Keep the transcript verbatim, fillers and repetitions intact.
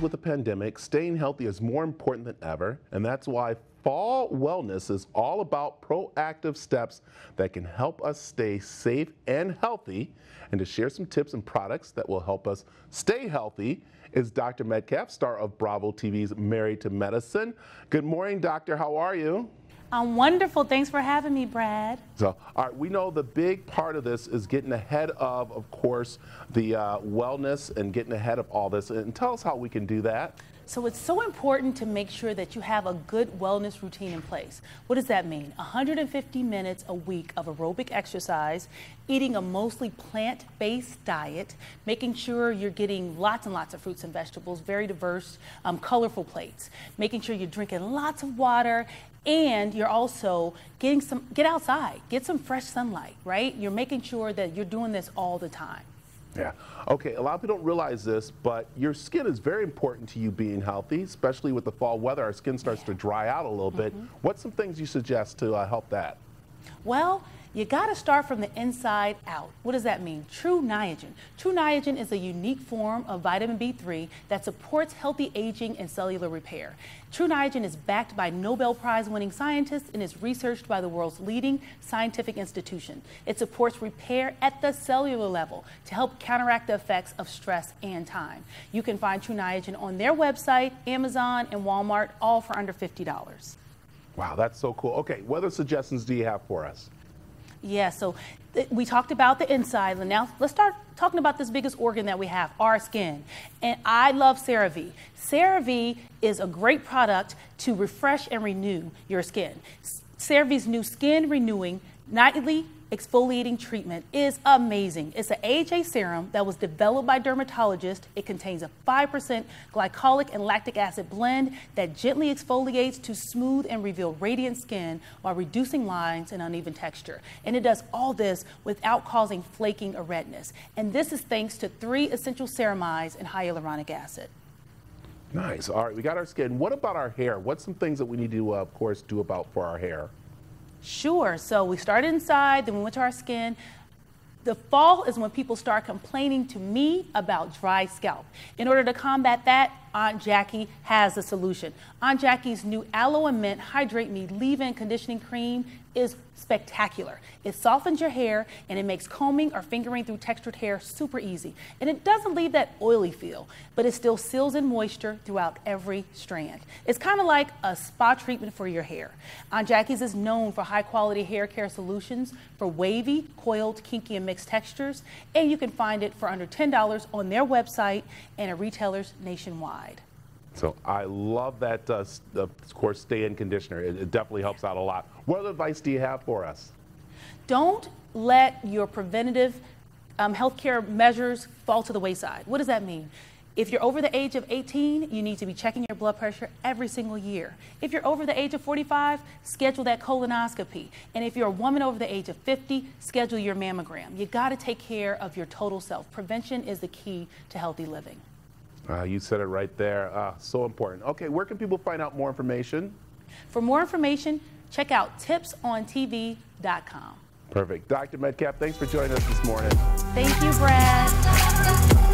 issues with the pandemic, staying healthy is more important than ever, and that's why fall wellness is all about proactive steps that can help us stay safe and healthy. And to share some tips and products that will help us stay healthy is Doctor Metcalf, star of Bravo T V's Married to Medicine. Good morning, Doctor. How are you? I'm wonderful. Thanks for having me, Brad. So, all right, we know the big part of this is getting ahead of, of course, the uh, wellness and getting ahead of all this. And tell us how we can do that. So it's so important to make sure that you have a good wellness routine in place. What does that mean? one hundred fifty minutes a week of aerobic exercise, eating a mostly plant-based diet, making sure you're getting lots and lots of fruits and vegetables, very diverse, um, colorful plates, making sure you're drinking lots of water, and you're also getting some, get outside, get some fresh sunlight, right? You're making sure that you're doing this all the time. Yeah. Okay, a lot of people don't realize this, but your skin is very important to you being healthy, especially with the fall weather. Our skin starts yeah. to dry out a little mm-hmm. bit. What's some things you suggest to uh, help that? Well, you got to start from the inside out. What does that mean? True Niagen. True Niagen is a unique form of vitamin B three that supports healthy aging and cellular repair. True Niagen is backed by Nobel Prize winning scientists and is researched by the world's leading scientific institution. It supports repair at the cellular level to help counteract the effects of stress and time. You can find True Niagen on their website, Amazon, and Walmart, all for under fifty dollars. Wow, that's so cool. Okay, what other suggestions do you have for us? Yeah, so we talked about the inside, and now let's start talking about this biggest organ that we have, our skin. And I love CeraVe. CeraVe is a great product to refresh and renew your skin. CeraVe's new skin renewing nightly exfoliating treatment is amazing. It's an A H A serum that was developed by dermatologists. It contains a five percent glycolic and lactic acid blend that gently exfoliates to smooth and reveal radiant skin while reducing lines and uneven texture. And it does all this without causing flaking or redness. And this is thanks to three essential ceramides and hyaluronic acid. Nice. All right, we got our skin. What about our hair? What's some things that we need to, uh, of course, do about for our hair? Sure, so we started inside, then we went to our skin. The fall is when people start complaining to me about dry scalp. In order to combat that, Aunt Jackie has a solution. Aunt Jackie's new Aloe and Mint Hydrate Me Leave-In Conditioning Cream is spectacular. It softens your hair and it makes combing or fingering through textured hair super easy. And it doesn't leave that oily feel, but it still seals in moisture throughout every strand. It's kind of like a spa treatment for your hair. Aunt Jackie's is known for high quality hair care solutions for wavy, coiled, kinky, and mixed textures. And you can find it for under ten dollars on their website and at retailers nationwide. So I love that, uh, of course, stay-in conditioner. It, it definitely helps out a lot. What other advice do you have for us? Don't let your preventative um, health care measures fall to the wayside. What does that mean? If you're over the age of eighteen, you need to be checking your blood pressure every single year. If you're over the age of forty-five, schedule that colonoscopy. And if you're a woman over the age of fifty, schedule your mammogram. You got to take care of your total self. Prevention is the key to healthy living. Uh, you said it right there. Uh, so important. Okay, where can people find out more information? For more information, check out tips on T V dot com. Perfect. Doctor Metcalf, thanks for joining us this morning. Thank you, Brad.